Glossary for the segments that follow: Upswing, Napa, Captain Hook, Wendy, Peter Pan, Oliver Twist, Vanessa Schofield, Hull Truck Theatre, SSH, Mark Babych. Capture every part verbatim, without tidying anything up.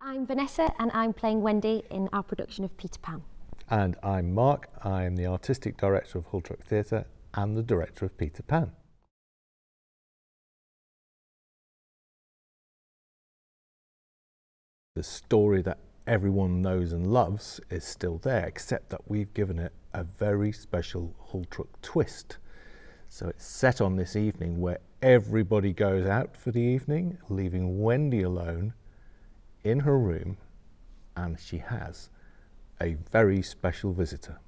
I'm Vanessa and I'm playing Wendy in our production of Peter Pan. And I'm Mark, I'm the Artistic Director of Hull Truck Theatre and the Director of Peter Pan. The story that everyone knows and loves is still there, except that we've given it a very special Hull Truck twist. So it's set on this evening where everybody goes out for the evening, leaving Wendy alone in her room, and she has a very special visitor.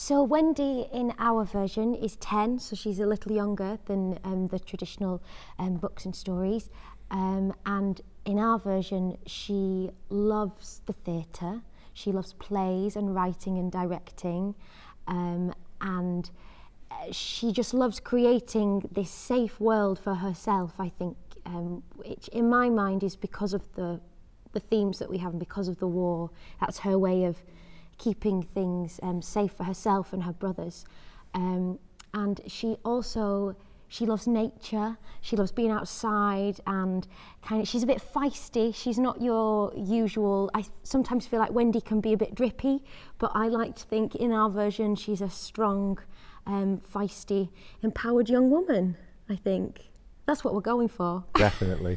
So Wendy in our version is ten, so she's a little younger than um, the traditional um, books and stories, um, and in our version she loves the theatre, she loves plays and writing and directing, um, and she just loves creating this safe world for herself, I think, um, which in my mind is because of the, the themes that we have and because of the war. That's her way of keeping things um, safe for herself and her brothers. Um, and she also, she loves nature, she loves being outside, and kind of, she's a bit feisty, she's not your usual, I sometimes feel like Wendy can be a bit drippy, but I like to think in our version she's a strong, Um, feisty, empowered young woman, I think. That's what we're going for. Definitely.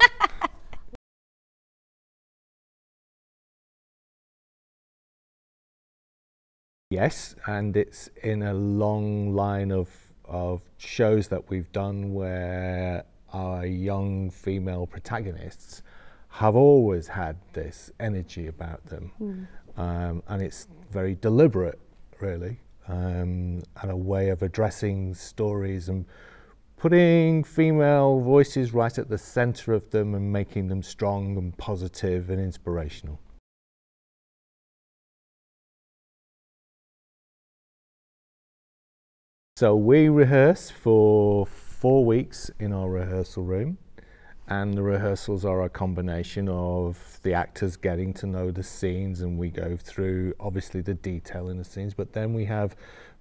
Yes, and it's in a long line of, of shows that we've done where our young female protagonists have always had this energy about them. Mm. Um, and it's very deliberate, really. Um, and a way of addressing stories and putting female voices right at the centre of them and making them strong and positive and inspirational. So we rehearse for four weeks in our rehearsal room, and the rehearsals are a combination of the actors getting to know the scenes, and we go through obviously the detail in the scenes, but then we have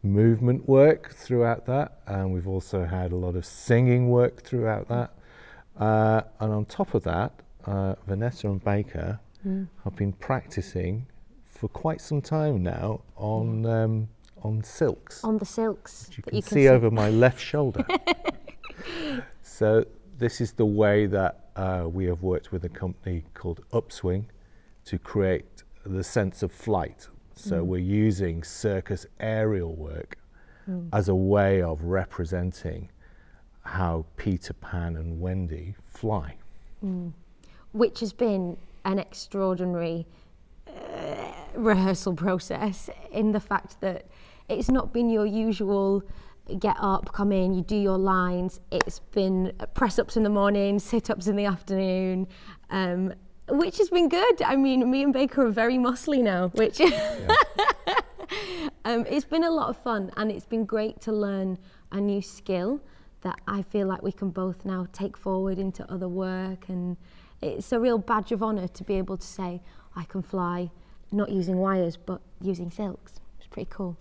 movement work throughout that, and we've also had a lot of singing work throughout that. Uh, and on top of that, uh, Vanessa and Baker mm. have been practicing for quite some time now on, um, on silks. On the silks. Which you that can, you can see, see over my left shoulder. So this is the way that uh, we have worked with a company called Upswing to create the sense of flight. So mm. we're using circus aerial work mm. as a way of representing how Peter Pan and Wendy fly. Mm. Which has been an extraordinary uh, rehearsal process, in the fact that it's not been your usual get up, come in, you do your lines. It's been press-ups in the morning, sit-ups in the afternoon, um, which has been good. I mean, me and Baker are very muscly now, which yeah. um, it's been a lot of fun, and it's been great to learn a new skill that I feel like we can both now take forward into other work, and it's a real badge of honour to be able to say, I can fly, not using wires, but using silks. It's pretty cool.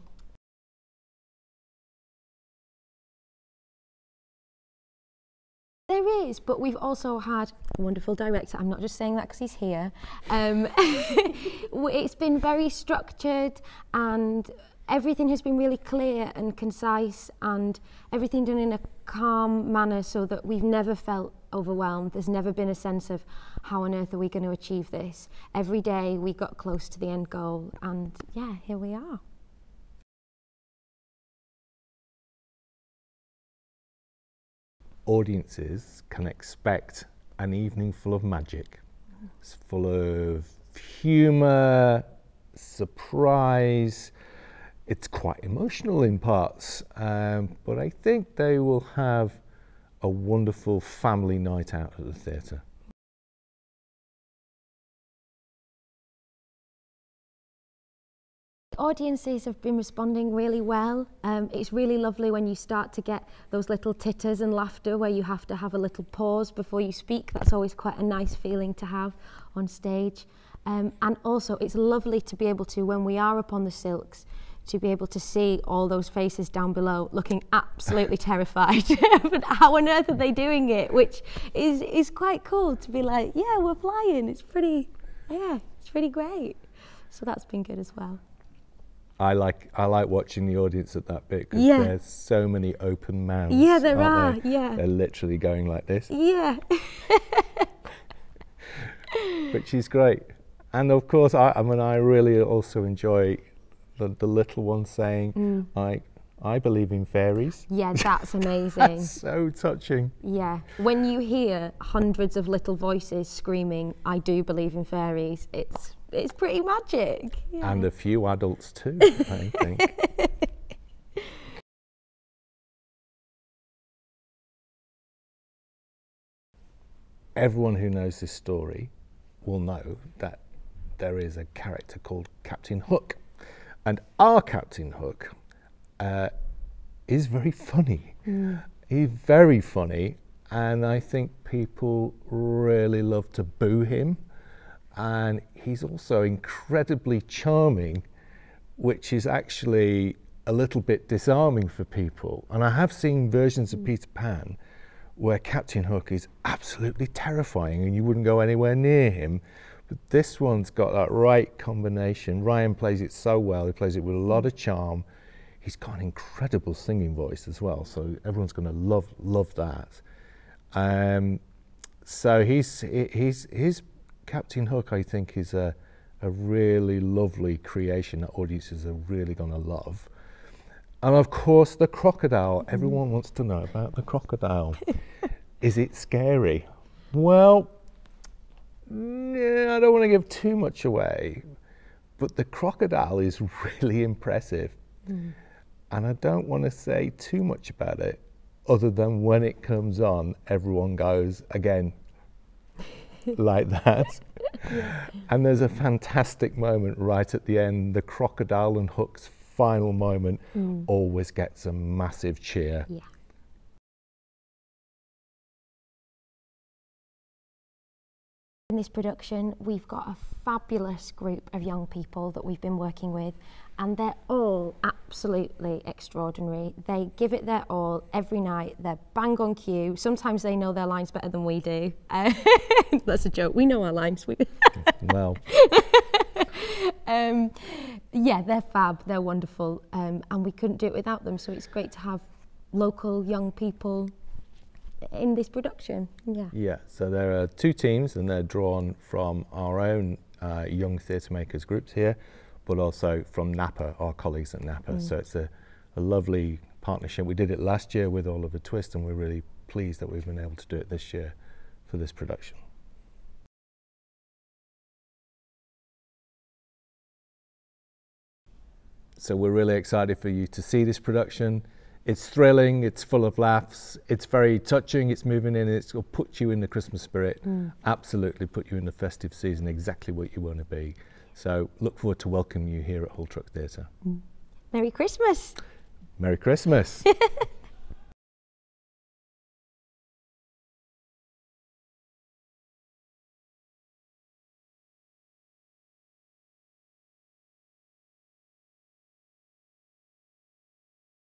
There is, but we've also had a wonderful director. I'm not just saying that because he's here. Um, it's been very structured, and everything has been really clear and concise, and everything done in a calm manner so that we've never felt overwhelmed. There's never been a sense of how on earth are we going to achieve this. Every day we got close to the end goal, and yeah, here we are. Audiences can expect an evening full of magic. It's full of humour, surprise. It's quite emotional in parts, um, but I think they will have a wonderful family night out at the theatre. Audiences have been responding really well. Um, it's really lovely when you start to get those little titters and laughter where you have to have a little pause before you speak. That's always quite a nice feeling to have on stage. Um, and also it's lovely to be able to, when we are upon the silks, to be able to see all those faces down below looking absolutely terrified. But how on earth are they doing it? Which is, is quite cool to be like, yeah, we're flying. It's pretty, yeah, it's pretty great. So that's been good as well. I like, I like watching the audience at that bit, because yeah. there's so many open mouths. Yeah, there are, they? yeah. They're literally going like this. Yeah. Which is great. And of course, I, I mean, I really also enjoy the, the little one saying, mm. like, I believe in fairies. Yeah, that's amazing. That's so touching. Yeah. When you hear hundreds of little voices screaming, I do believe in fairies, it's, it's pretty magic. Yeah. And a few adults too, I think. Everyone who knows this story will know that there is a character called Captain Hook. And our Captain Hook uh, is very funny. Mm. He's very funny. And I think people really love to boo him. And he's also incredibly charming, which is actually a little bit disarming for people. And I have seen versions of Peter Pan where Captain Hook is absolutely terrifying and you wouldn't go anywhere near him. But this one's got that right combination. Ryan plays it so well. He plays it with a lot of charm. He's got an incredible singing voice as well, so everyone's going to love love that. Um, so he's he's his Captain Hook, I think, is a, a really lovely creation that audiences are really going to love. And of course, the crocodile. Mm. Everyone wants to know about the crocodile. Is it scary? Well, yeah, I don't want to give too much away, but the crocodile is really impressive. Mm. And I don't want to say too much about it, other than when it comes on, everyone goes again like that. Yeah. And there's a fantastic moment right at the end, the crocodile and Hook's final moment mm. always gets a massive cheer. Yeah. In this production, we've got a fabulous group of young people that we've been working with, and they're all absolutely extraordinary. They give it their all every night. They're bang on cue. Sometimes they know their lines better than we do. Uh, that's a joke. We know our lines. We well. um, yeah, they're fab. They're wonderful, um, and we couldn't do it without them. So it's great to have local young people in this production. Yeah. Yeah, so there are two teams and they're drawn from our own uh, young theatre makers groups here, but also from Napa, our colleagues at Napa. Mm. So it's a, a lovely partnership. We did it last year with Oliver Twist, and we're really pleased that we've been able to do it this year for this production. So we're really excited for you to see this production. It's thrilling, it's full of laughs, it's very touching, it's moving in, it's, it'll put you in the Christmas spirit, mm. absolutely put you in the festive season, exactly what you want to be. So look forward to welcoming you here at Hull Truck Theatre. Mm. Merry Christmas. Merry Christmas.